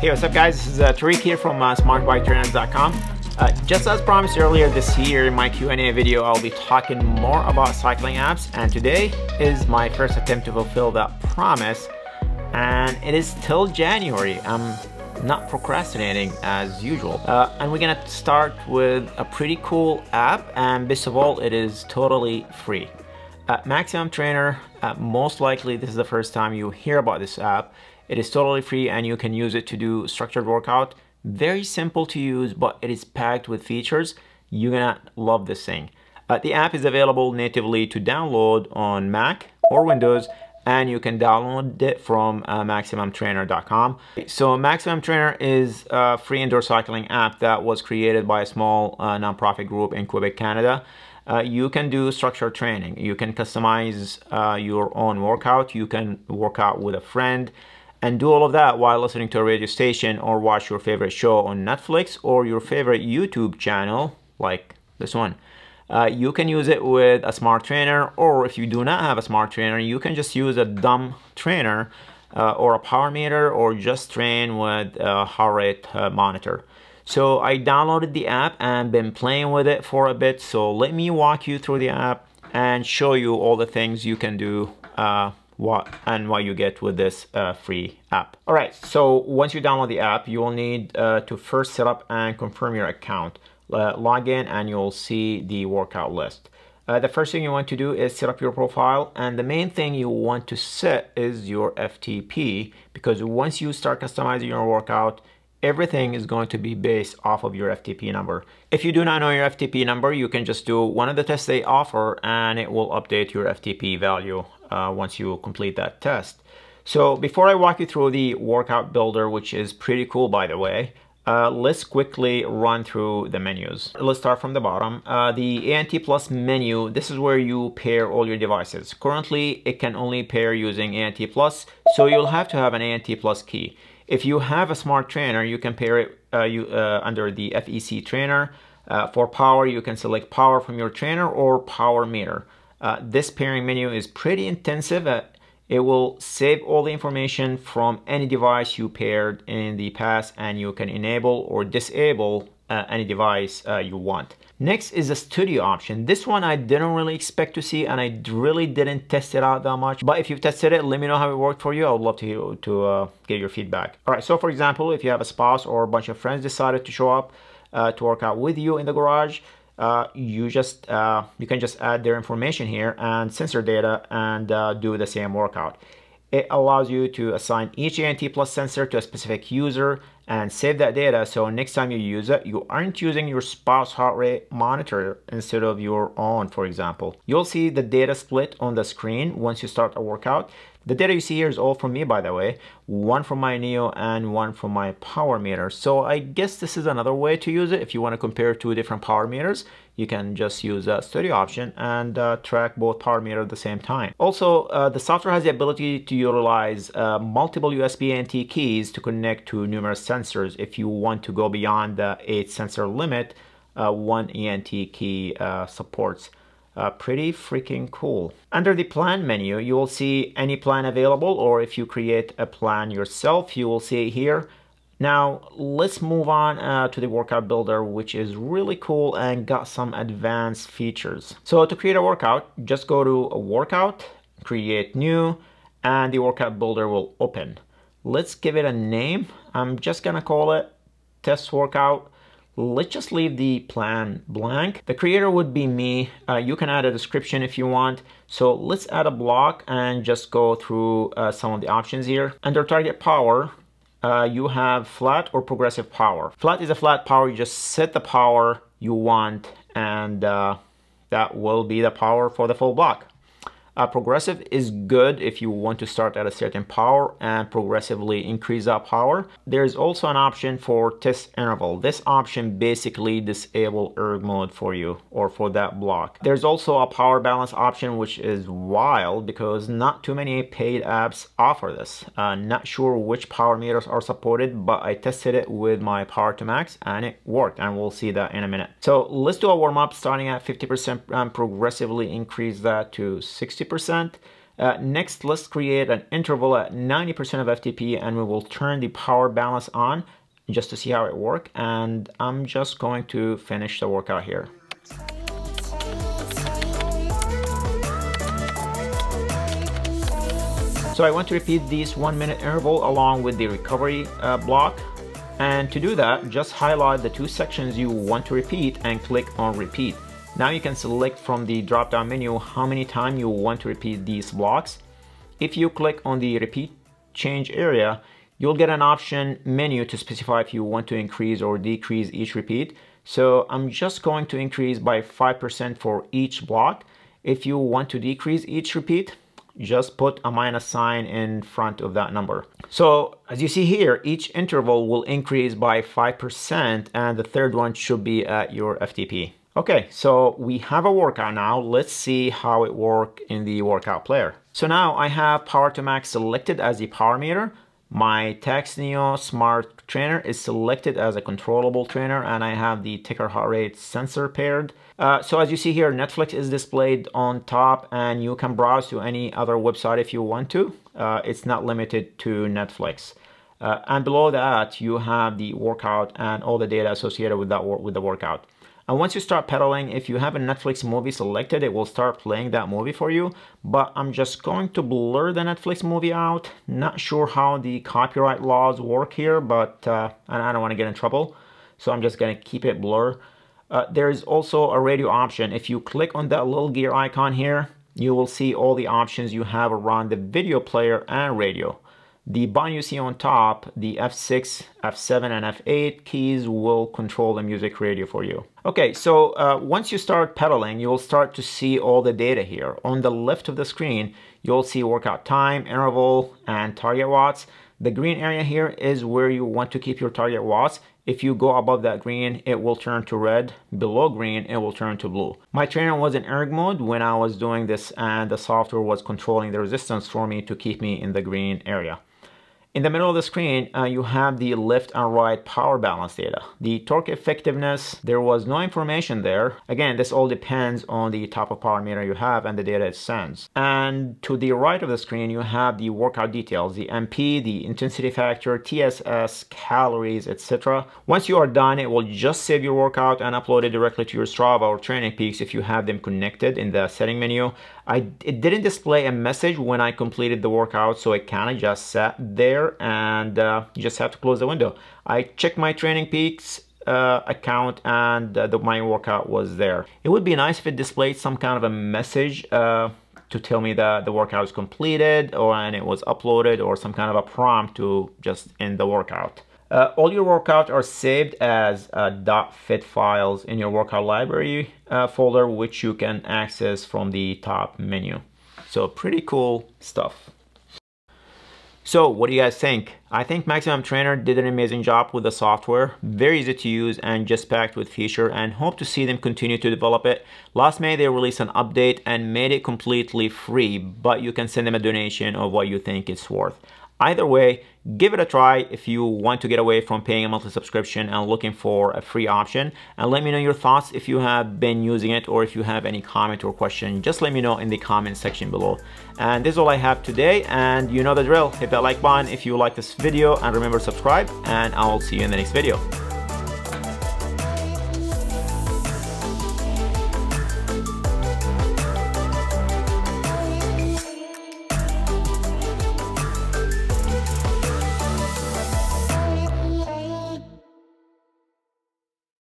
Hey, what's up guys? This is Tariq here from SmartBikeTrainers.com. Just as promised earlier this year in my Q&A video, I'll be talking more about cycling apps, and today is my first attempt to fulfill that promise, and it is till January. I'm not procrastinating as usual. And we're gonna start with a pretty cool app, and best of all, it is totally free. Maximum Trainer, most likely this is the first time you hear about this app. It is totally free and you can use it to do structured workout. Very simple to use, but it is packed with features. You're gonna love this thing. The app is available natively to download on Mac or Windows, and you can download it from MaximumTrainer.com. So Maximum Trainer is a free indoor cycling app that was created by a small nonprofit group in Quebec, Canada. You can do structured training. You can customize your own workout. You can work out with a friend and do all of that while listening to a radio station or watch your favorite show on Netflix or your favorite YouTube channel like this one. You can use it with a smart trainer, or if you do not have a smart trainer, you can just use a dumb trainer or a power meter, or just train with a heart rate monitor. So I downloaded the app and been playing with it for a bit, so let me walk you through the app and show you all the things you can do what you get with this free app. All right, so once you download the app, you will need to first set up and confirm your account. Log in and you'll see the workout list. The first thing you want to do is set up your profile, and the main thing you want to set is your FTP, because once you start customizing your workout, everything is going to be based off of your FTP number. If you do not know your FTP number, you can just do one of the tests they offer and it will update your FTP value once you complete that test. So before I walk you through the workout builder, which is pretty cool by the way, let's quickly run through the menus. Let's start from the bottom. The ANT+ menu, this is where you pair all your devices. Currently, it can only pair using ANT+, so you'll have to have an ANT+ key. If you have a smart trainer, you can pair it under the FEC trainer. For power, you can select power from your trainer or power meter. This pairing menu is pretty intensive. It will save all the information from any device you paired in the past, and you can enable or disable any device you want. Next is the studio option. This one I didn't really expect to see, and I really didn't test it out that much. But if you've tested it, let me know how it worked for you. I would love to get your feedback. All right, so for example, if you have a spouse or a bunch of friends decided to show up to work out with you in the garage, you can just add their information here and sensor data and do the same workout. It allows you to assign each ANT+ sensor to a specific user and save that data, so next time you use it, you aren't using your spouse's heart rate monitor instead of your own, for example. You'll see the data split on the screen once you start a workout. The data you see here is all from me, by the way, one from my Neo and one from my power meter. So I guess this is another way to use it. If you want to compare two different power meters, you can just use a studio option and track both power meters at the same time. Also, the software has the ability to utilize multiple USB ANT keys to connect to numerous sensors. If you want to go beyond the 8 sensor limit, one ANT key supports. Pretty freaking cool. Under the plan menu, you will see any plan available, or if you create a plan yourself, you will see it here. Now, let's move on to the workout builder, which is really cool and got some advanced features. So to create a workout, just go to a workout, create new, and the workout builder will open. Let's give it a name. I'm just gonna call it test workout. Let's just leave the plan blank. The creator would be me. You can add a description if you want. So let's add a block and just go through some of the options here. Under target power, you have flat or progressive power. Flat is a flat power. You just set the power you want, and that will be the power for the full block. Progressive is good if you want to start at a certain power and progressively increase that power. There's also an option for test interval. This option basically disables erg mode for you or for that block. There's also a power balance option, which is wild because not too many paid apps offer this. Not sure which power meters are supported, but I tested it with my Power2Max and it worked, and we'll see that in a minute. So let's do a warm-up starting at 50% and progressively increase that to 60%. Next, let's create an interval at 90% of FTP, and we will turn the power balance on just to see how it works. And I'm just going to finish the workout here. So I want to repeat this 1 minute interval along with the recovery block. And to do that, just highlight the two sections you want to repeat and click on repeat. Now you can select from the drop-down menu how many times you want to repeat these blocks. If you click on the repeat change area, you'll get an option menu to specify if you want to increase or decrease each repeat. So I'm just going to increase by 5% for each block. If you want to decrease each repeat, just put a minus sign in front of that number. So as you see here, each interval will increase by 5% and the third one should be at your FTP. Okay, so we have a workout now. Let's see how it works in the workout player. So now I have Power2Max selected as the power meter. My Tacx Neo Smart Trainer is selected as a controllable trainer, and I have the ticker heart rate sensor paired. So as you see here, Netflix is displayed on top, and you can browse to any other website if you want to. It's not limited to Netflix. And below that, you have the workout and all the data associated with the workout. And once you start pedaling, if you have a Netflix movie selected, it will start playing that movie for you. But I'm just going to blur the Netflix movie out. Not sure how the copyright laws work here, but and I don't want to get in trouble. So I'm just going to keep it blur. There is also a radio option. If you click on that little gear icon here, you will see all the options you have around the video player and radio. The button you see on top, the F6, F7, and F8 keys will control the music radio for you. Okay, so once you start pedaling, you'll start to see all the data here. On the left of the screen, you'll see workout time, interval, and target watts. The green area here is where you want to keep your target watts. If you go above that green, it will turn to red. Below green, it will turn to blue. My trainer was in erg mode when I was doing this, and the software was controlling the resistance for me to keep me in the green area. In the middle of the screen, you have the left and right power balance data. The torque effectiveness, there was no information there. Again, this all depends on the type of power meter you have and the data it sends. And to the right of the screen, you have the workout details, the MP, the intensity factor, TSS, calories, etc. Once you are done, it will just save your workout and upload it directly to your Strava or Training Peaks if you have them connected in the setting menu. It didn't display a message when I completed the workout, so it kind of just sat there. And you just have to close the window. I checked my Training Peaks account, and my workout was there. It would be nice if it displayed some kind of a message to tell me that the workout is completed, or and it was uploaded, or some kind of a prompt to just end the workout. All your workouts are saved as .fit files in your workout library folder, which you can access from the top menu. So pretty cool stuff. So what do you guys think? I think Maximum Trainer did an amazing job with the software. Very easy to use and just packed with feature, and hope to see them continue to develop it. Last May, they released an update and made it completely free, but you can send them a donation of what you think it's worth. Either way, give it a try if you want to get away from paying a monthly subscription and looking for a free option. And let me know your thoughts if you have been using it, or if you have any comment or question, just let me know in the comment section below. And this is all I have today, and you know the drill. Hit that like button if you like this video, and remember, subscribe, and I will see you in the next video.